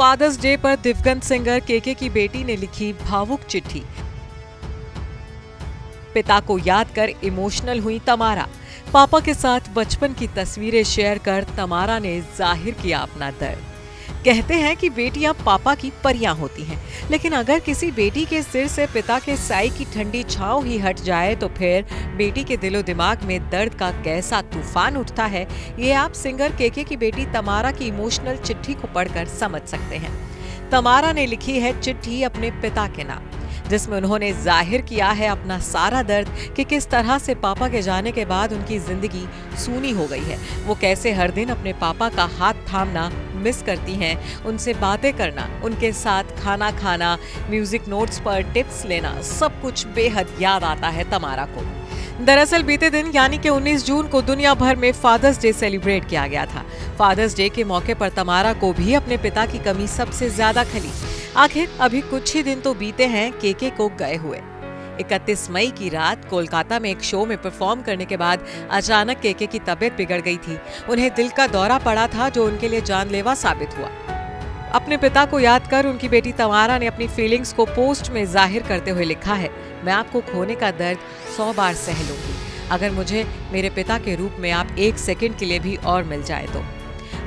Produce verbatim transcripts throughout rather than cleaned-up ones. Fathers day पर दिवंगत singer KK की बेटी ने लिखी भावुक चिट्ठी। पिता को याद कर इमोशनल हुई तमारा। पापा के साथ बचपन की तस्वीरें शेयर कर तमारा ने जाहिर किया अपना दर्द। कहते हैं कि बेटियां पापा की परियां होती हैं, लेकिन अगर किसी बेटी के सिर से पिता के साए की ठंडी छांव ही हट जाए तो फिर बेटी के दिलो दिमाग में दर्द का कैसा तूफान उठता है, ये आप सिंगर केके की बेटी तमारा की इमोशनल चिट्ठी को पढ़कर समझ सकते हैं। तमारा ने लिखी है चिट्ठी अपने पिता के नाम, जिसमें उन्होंने जाहिर किया है अपना सारा दर्द कि किस तरह से पापा के जाने के बाद उनकी जिंदगी सूनी हो गई है। वो कैसे हर दिन अपने पापा का हाथ थामना मिस करती हैं, उनसे बातें करना, उनके साथ खाना खाना, म्यूजिक नोट्स पर टिप्स लेना, सब कुछ बेहद याद आता है तमारा को। दरअसल बीते दिन यानी कि उन्नीस जून को दुनिया भर में फादर्स डे सेलिब्रेट किया गया था। फादर्स डे के मौके पर तमारा को भी अपने पिता की कमी सबसे ज्यादा खली। आखिर अभी कुछ ही दिन तो बीते हैं केके को गए हुए। इकतीस मई की रात कोलकाता में एक शो में परफॉर्म करने के बाद अचानक केके की तबीयत बिगड़ गई थी। उन्हें दिल का दौरा पड़ा था जो उनके लिए जानलेवा साबित हुआ। अपने पिता को याद कर उनकी बेटी तमारा ने अपनी फीलिंग्स को पोस्ट में जाहिर करते हुए लिखा है, मैं आपको खोने का दर्द सौ बार सह लूंगी, अगर मुझे मेरे पिता के रूप में आप एक सेकंड के लिए भी और मिल जाए तो।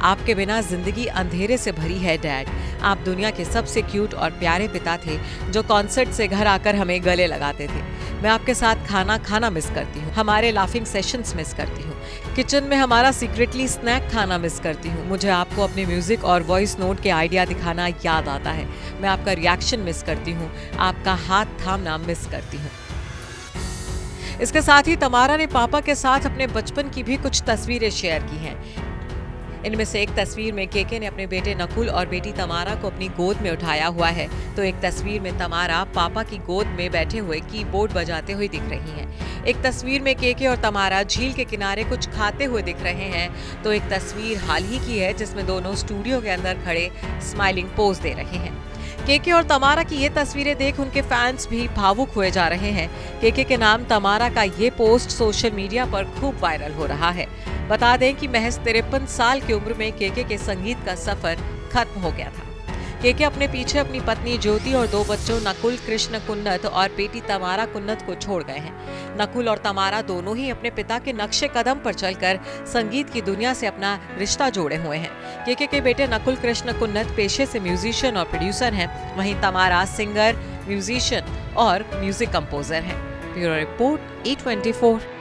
आपके बिना जिंदगी अंधेरे से भरी है डैड। आप दुनिया के सबसे क्यूट और प्यारे पिता थे जो कॉन्सर्ट से घर आकर हमें गले लगाते थे। मैं आपके साथ खाना खाना मिस करती हूँ, हमारे लाफिंग सेशंस मिस करती हूँ, किचन में हमारा सीक्रेटली स्नैक खाना मिस करती हूँ। मुझे आपको अपने म्यूजिक और वॉइस नोट के आइडिया दिखाना याद आता है। मैं आपका रिएक्शन मिस करती हूँ, आपका हाथ थामना मिस करती हूँ। इसके साथ ही तमारा ने पापा के साथ अपने बचपन की भी कुछ तस्वीरें शेयर की हैं। इनमें से एक तस्वीर में केके ने अपने बेटे नकुल और बेटी तमारा को अपनी गोद में उठाया हुआ है, तो एक तस्वीर में तमारा पापा की गोद में बैठे हुए कीबोर्ड बजाते हुए दिख रही हैं। एक तस्वीर में केके और तमारा झील के किनारे कुछ खाते हुए दिख रहे हैं, तो एक तस्वीर हाल ही की है जिसमें दोनों स्टूडियो के अंदर खड़े स्माइलिंग पोज दे रहे हैं। केके और तमारा की ये तस्वीरें देख उनके फैंस भी भावुक हुए जा रहे हैं। केके के नाम तमारा का ये पोस्ट सोशल मीडिया पर खूब वायरल हो रहा है। बता दें कि महज तिरपन साल की उम्र में केके के संगीत का सफर खत्म हो गया था। केके अपने पीछे अपनी पत्नी ज्योति और दो बच्चों नकुल कृष्ण कुन्नत और बेटी तमारा कुन्नत को छोड़ गए हैं। नकुल और तमारा दोनों ही अपने पिता के नक्शे कदम पर चलकर संगीत की दुनिया से अपना रिश्ता जोड़े हुए हैं। केके के बेटे नकुल कृष्ण कुन्नत पेशे से म्यूजिशियन और प्रोड्यूसर हैं, वहीं तमारा सिंगर, म्यूजिशियन और म्यूजिक कंपोजर हैं। Bureau report E twenty four.